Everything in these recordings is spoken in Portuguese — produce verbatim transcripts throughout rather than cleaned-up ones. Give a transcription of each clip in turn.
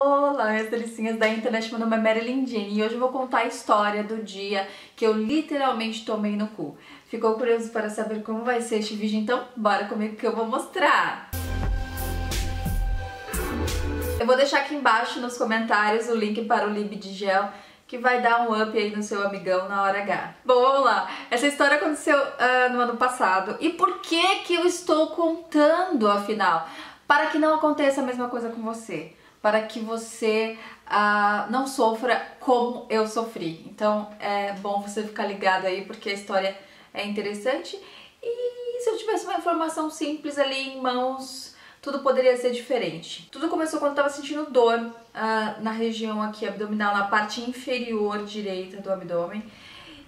Olá, minhas delicinhas da internet, meu nome é Marilyn Jean e hoje eu vou contar a história do dia que eu literalmente tomei no cu. Ficou curioso para saber como vai ser este vídeo? Então bora comigo que eu vou mostrar! Eu vou deixar aqui embaixo nos comentários o link para o Lib de Gel, que vai dar um up aí no seu amigão na hora H. Bom, vamos lá. Essa história aconteceu uh, no ano passado. E por que que eu estou contando, afinal? Para que não aconteça a mesma coisa com você. Para que você uh, não sofra como eu sofri. Então, é bom você ficar ligado aí, porque a história é interessante. E se eu tivesse uma informação simples ali em mãos, tudo poderia ser diferente. Tudo começou quando eu estava sentindo dor uh, na região aqui abdominal, na parte inferior direita do abdômen.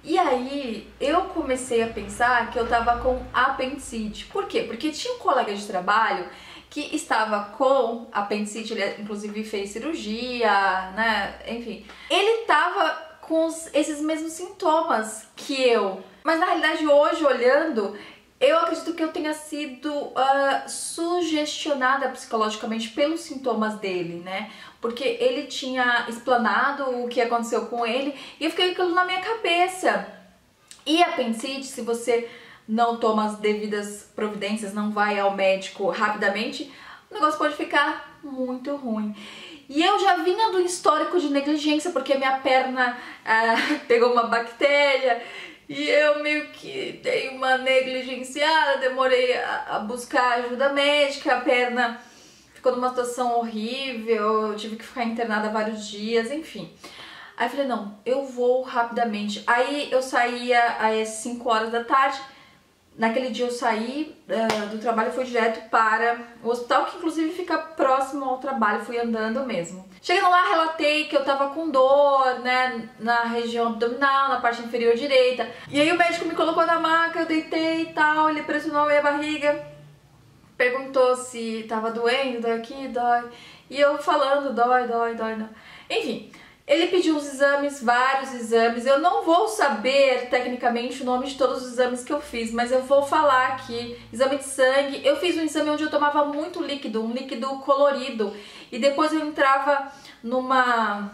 E aí eu comecei a pensar que eu estava com apendicite. Por quê? Porque tinha um colega de trabalho que estava com apendicite, ele inclusive fez cirurgia, né? Enfim, ele estava com esses mesmos sintomas que eu. Mas na realidade hoje, olhando, eu acredito que eu tenha sido uh, sugestionada psicologicamente pelos sintomas dele, né? Porque ele tinha explanado o que aconteceu com ele e eu fiquei com aquilo na minha cabeça. E apendicite, se você não toma as devidas providências, não vai ao médico rapidamente, o negócio pode ficar muito ruim. E eu já vinha do histórico de negligência, porque minha perna uh, pegou uma bactéria. E eu meio que dei uma negligenciada, demorei a, a buscar ajuda médica, a perna ficou numa situação horrível, eu tive que ficar internada vários dias, enfim. Aí eu falei, não, eu vou rapidamente. Aí eu saía às cinco horas da tarde, naquele dia eu saí uh, do trabalho e fui direto para o hospital, que inclusive fica próximo ao trabalho, fui andando mesmo. Chegando lá, relatei que eu tava com dor, né, na região abdominal, na parte inferior direita. E aí o médico me colocou na maca, eu deitei e tal, ele pressionou a minha barriga, perguntou se tava doendo, dói aqui, dói. E eu falando, dói, dói, dói, dói. Enfim, ele pediu uns exames, vários exames. Eu não vou saber, tecnicamente, o nome de todos os exames que eu fiz, mas eu vou falar aqui. Exame de sangue. Eu fiz um exame onde eu tomava muito líquido, um líquido colorido. E depois eu entrava numa,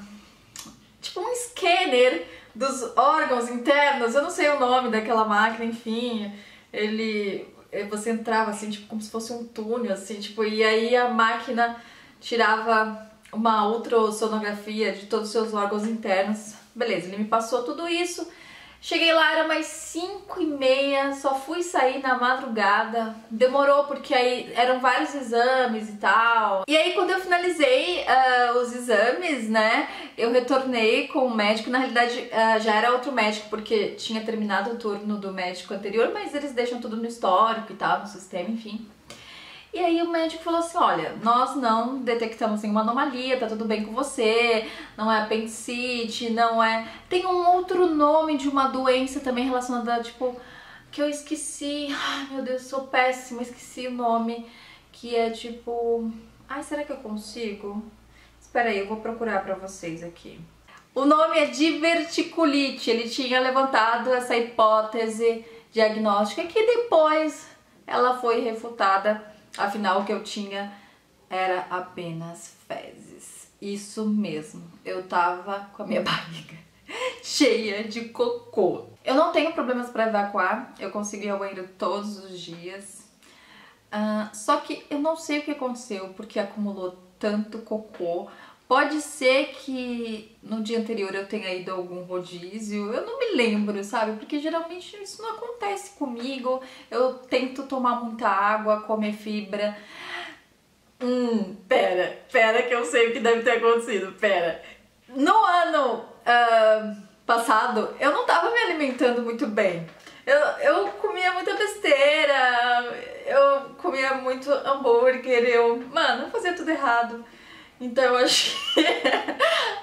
tipo um scanner dos órgãos internos, eu não sei o nome daquela máquina, enfim, ele, você entrava assim, tipo, como se fosse um túnel, assim, tipo, e aí a máquina tirava uma ultrassonografia de todos os seus órgãos internos. Beleza, ele me passou tudo isso, cheguei lá, era mais cinco e meia, só fui sair na madrugada. Demorou porque aí eram vários exames e tal. E aí quando eu finalizei uh, os exames, né, eu retornei com o médico. Na realidade uh, já era outro médico, porque tinha terminado o turno do médico anterior, mas eles deixam tudo no histórico e tal, no sistema, enfim. E aí o médico falou assim, olha, nós não detectamos nenhuma anomalia, tá tudo bem com você, não é apendicite, não é... Tem um outro nome de uma doença também relacionada, tipo, que eu esqueci, ai meu Deus, sou péssima, esqueci o nome, que é tipo... Ai, será que eu consigo? Espera aí, eu vou procurar pra vocês aqui. O nome é diverticulite, ele tinha levantado essa hipótese diagnóstica que depois ela foi refutada. Afinal, o que eu tinha era apenas fezes. Isso mesmo, eu tava com a minha barriga cheia de cocô. Eu não tenho problemas para evacuar, eu consigo ir ao banheiro todos os dias. Uh, só que eu não sei o que aconteceu, porque acumulou tanto cocô. Pode ser que no dia anterior eu tenha ido a algum rodízio, eu não me lembro, sabe? Porque geralmente isso não acontece comigo, eu tento tomar muita água, comer fibra. Hum, pera, pera que eu sei o que deve ter acontecido, pera. No ano uh, passado eu não tava me alimentando muito bem. Eu, eu comia muita besteira, eu comia muito hambúrguer, eu... Mano, eu fazia tudo errado. Então eu acho que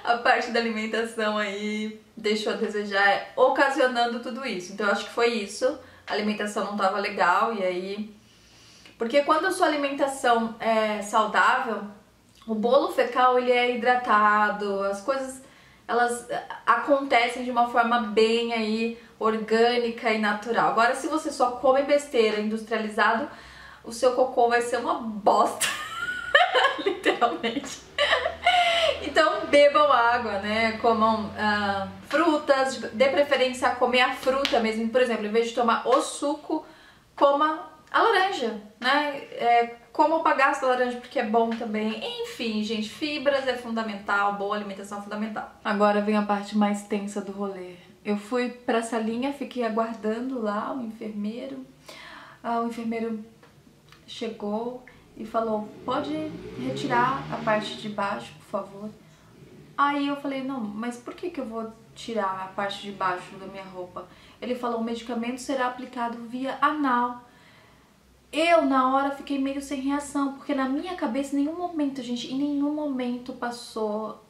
a parte da alimentação aí deixou a desejar, ocasionando tudo isso. Então eu acho que foi isso, a alimentação não tava legal e aí... Porque quando a sua alimentação é saudável, o bolo fecal ele é hidratado, as coisas elas acontecem de uma forma bem aí orgânica e natural. Agora se você só come besteira industrializado, o seu cocô vai ser uma bosta. Literalmente. bebam água, né? Comam ah, frutas, dê preferência a comer a fruta mesmo. Por exemplo, em vez de tomar o suco, coma a laranja, né? É, coma o bagaço da laranja porque é bom também. Enfim, gente, fibras é fundamental, boa alimentação é fundamental. Agora vem a parte mais tensa do rolê. Eu fui pra salinha, fiquei aguardando lá o enfermeiro. Ah, o enfermeiro chegou e falou, pode retirar a parte de baixo, por favor. Aí eu falei, não, mas por que que eu vou tirar a parte de baixo da minha roupa? Ele falou, o medicamento será aplicado via anal. Eu, na hora, fiquei meio sem reação, porque na minha cabeça, em nenhum momento, gente, em nenhum momento passou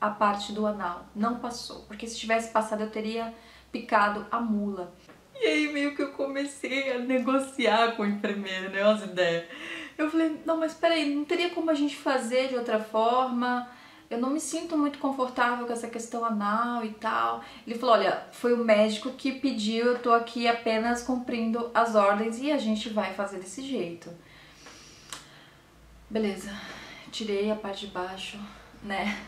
a parte do anal. Não passou, porque se tivesse passado eu teria picado a mula. E aí meio que eu comecei a negociar com o enfermeiro, né, umas ideias. Eu falei, não, mas peraí, não teria como a gente fazer de outra forma? Eu não me sinto muito confortável com essa questão anal e tal. Ele falou, olha, foi o médico que pediu, eu tô aqui apenas cumprindo as ordens e a gente vai fazer desse jeito. Beleza, tirei a parte de baixo, né?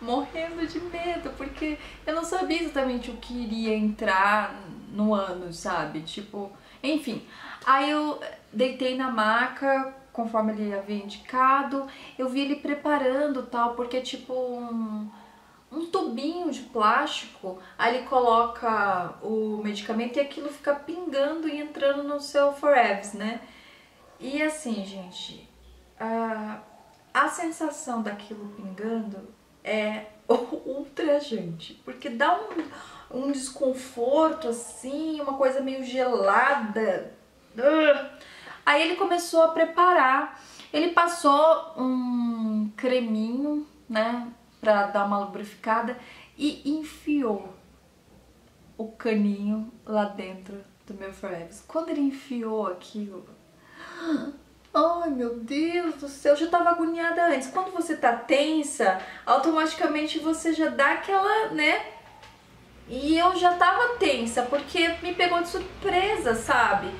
Morrendo de medo, porque eu não sabia exatamente o que iria entrar no ano, sabe? Tipo, enfim. Aí eu deitei na maca, conforme ele havia indicado, eu vi ele preparando tal, porque é tipo um, um tubinho de plástico, aí ele coloca o medicamento e aquilo fica pingando e entrando no seu forevs, né? E assim, gente, a, a sensação daquilo pingando é ultrajante, porque dá um, um desconforto assim, uma coisa meio gelada. Uh! Aí ele começou a preparar, ele passou um creminho, né, pra dar uma lubrificada e enfiou o caninho lá dentro do meu forevs. Quando ele enfiou aquilo, ai meu Deus do céu, eu já tava agoniada antes. Quando você tá tensa, automaticamente você já dá aquela, né, e eu já tava tensa porque me pegou de surpresa, sabe?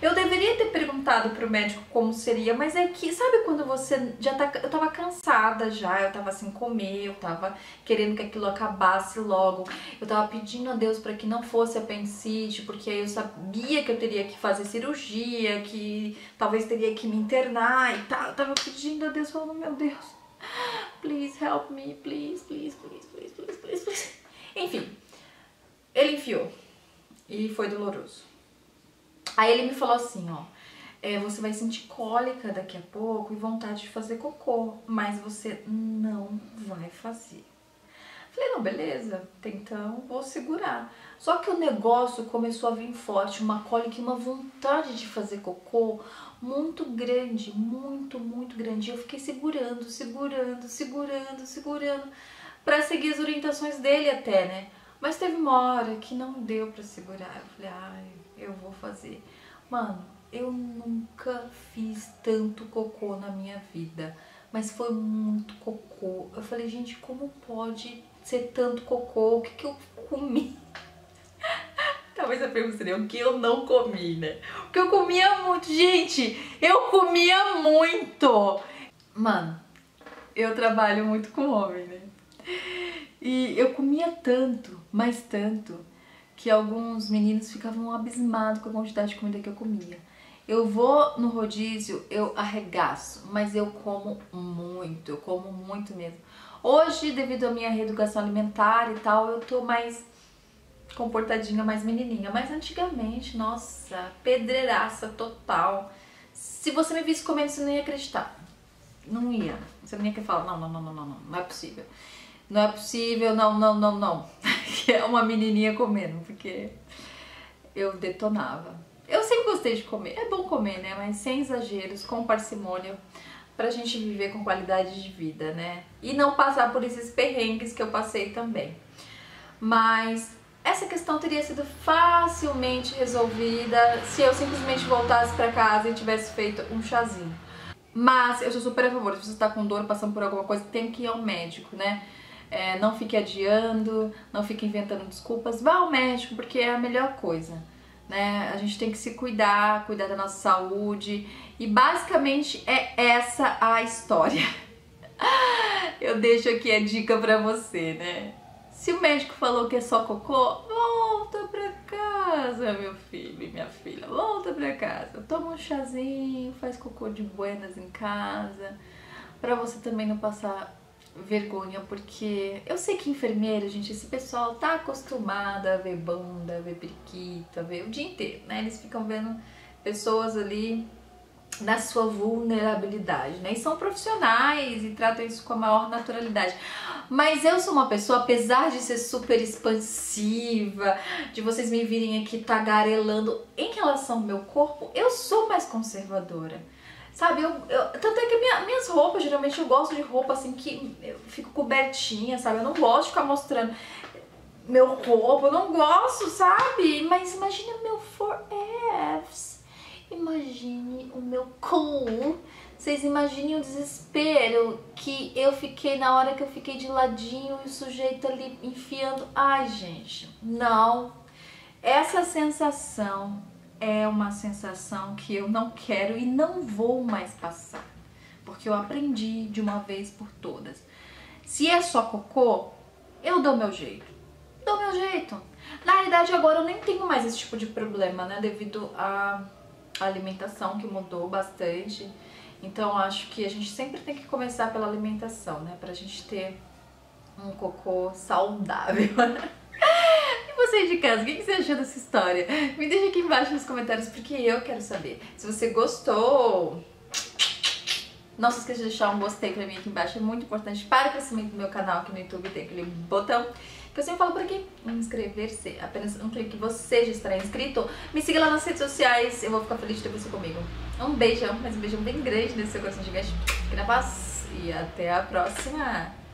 Eu deveria ter perguntado pro médico como seria, mas é que, sabe quando você já tá... Eu tava cansada já, eu tava sem comer, eu tava querendo que aquilo acabasse logo. Eu tava pedindo a Deus pra que não fosse apendicite, porque aí eu sabia que eu teria que fazer cirurgia, que talvez teria que me internar e tal. Eu tava pedindo a Deus, falando, meu Deus, please help me, please, please, please, please, please, please, please. Enfim, ele enfiou e foi doloroso. Aí ele me falou assim, ó, é, você vai sentir cólica daqui a pouco e vontade de fazer cocô, mas você não vai fazer. Falei, não, beleza, então vou segurar. Só que o negócio começou a vir forte, uma cólica e uma vontade de fazer cocô muito grande, muito, muito grande. Eu fiquei segurando, segurando, segurando, segurando, pra seguir as orientações dele até, né? Mas teve uma hora que não deu pra segurar, eu falei, ai, eu vou fazer. Mano, eu nunca fiz tanto cocô na minha vida, mas foi muito cocô. Eu falei, gente, como pode ser tanto cocô? O que que eu comi? Talvez a pergunta seria, o que eu não comi, né? O que eu comia muito, gente, eu comia muito! Mano, eu trabalho muito com homem, né? E eu comia tanto, mas tanto, que alguns meninos ficavam abismados com a quantidade de comida que eu comia. Eu vou no rodízio, eu arregaço, mas eu como muito, eu como muito mesmo. Hoje, devido à minha reeducação alimentar e tal, eu tô mais comportadinha, mais menininha. Mas antigamente, nossa, pedreiraça total. Se você me visse comendo, você não ia acreditar. Não ia. Você não ia querer falar, não, não, não, não, não, não, não é possível. Não é possível, não, não, não, não. É uma menininha comendo, porque eu detonava. Eu sempre gostei de comer. É bom comer, né? Mas sem exageros, com parcimônia, pra gente viver com qualidade de vida, né? E não passar por esses perrengues que eu passei também. Mas essa questão teria sido facilmente resolvida se eu simplesmente voltasse pra casa e tivesse feito um chazinho. Mas eu sou super a favor. Se você tá com dor, passando por alguma coisa, tem que ir ao médico, né? É, não fique adiando, não fique inventando desculpas, vá ao médico porque é a melhor coisa, né? A gente tem que se cuidar, cuidar da nossa saúde e basicamente é essa a história. Eu deixo aqui a dica pra você, né? Se o médico falou que é só cocô, volta pra casa, meu filho e minha filha. Volta pra casa. Toma um chazinho, faz cocô de buenas em casa. Pra você também não passar vergonha, porque eu sei que enfermeira, gente, esse pessoal tá acostumado a ver bunda, a ver periquita, a ver o dia inteiro, né? Eles ficam vendo pessoas ali na sua vulnerabilidade, né? E são profissionais e tratam isso com a maior naturalidade. Mas eu sou uma pessoa, apesar de ser super expansiva, de vocês me virem aqui tagarelando em relação ao meu corpo, eu sou mais conservadora. Sabe, eu, eu, tanto é que minha, minhas roupas, geralmente eu gosto de roupa assim que eu fico cobertinha, sabe? Eu não gosto de ficar mostrando meu corpo, eu não gosto, sabe? Mas imagine meu four F's, imagine o meu cu, vocês imaginem o desespero que eu fiquei na hora que eu fiquei de ladinho e o sujeito ali enfiando. Ai, gente, não. Essa sensação é uma sensação que eu não quero e não vou mais passar, porque eu aprendi de uma vez por todas. Se é só cocô, eu dou meu jeito. Dou meu jeito. Na realidade, agora eu nem tenho mais esse tipo de problema, né? Devido à alimentação que mudou bastante. Então, acho que a gente sempre tem que começar pela alimentação, né? Pra gente ter um cocô saudável. Você de casa, o que você achou dessa história? Me deixa aqui embaixo nos comentários, porque eu quero saber. Se você gostou, não se esqueça de deixar um gostei pra mim aqui embaixo, é muito importante para o crescimento do meu canal aqui no YouTube. Tem aquele botão que eu sempre falo por aqui, inscrever-se. Apenas um clique e você já estará inscrito. Me siga lá nas redes sociais, eu vou ficar feliz de ter você comigo. Um beijão, mas um beijão bem grande nesse seu coração gigante. Fique na paz e até a próxima!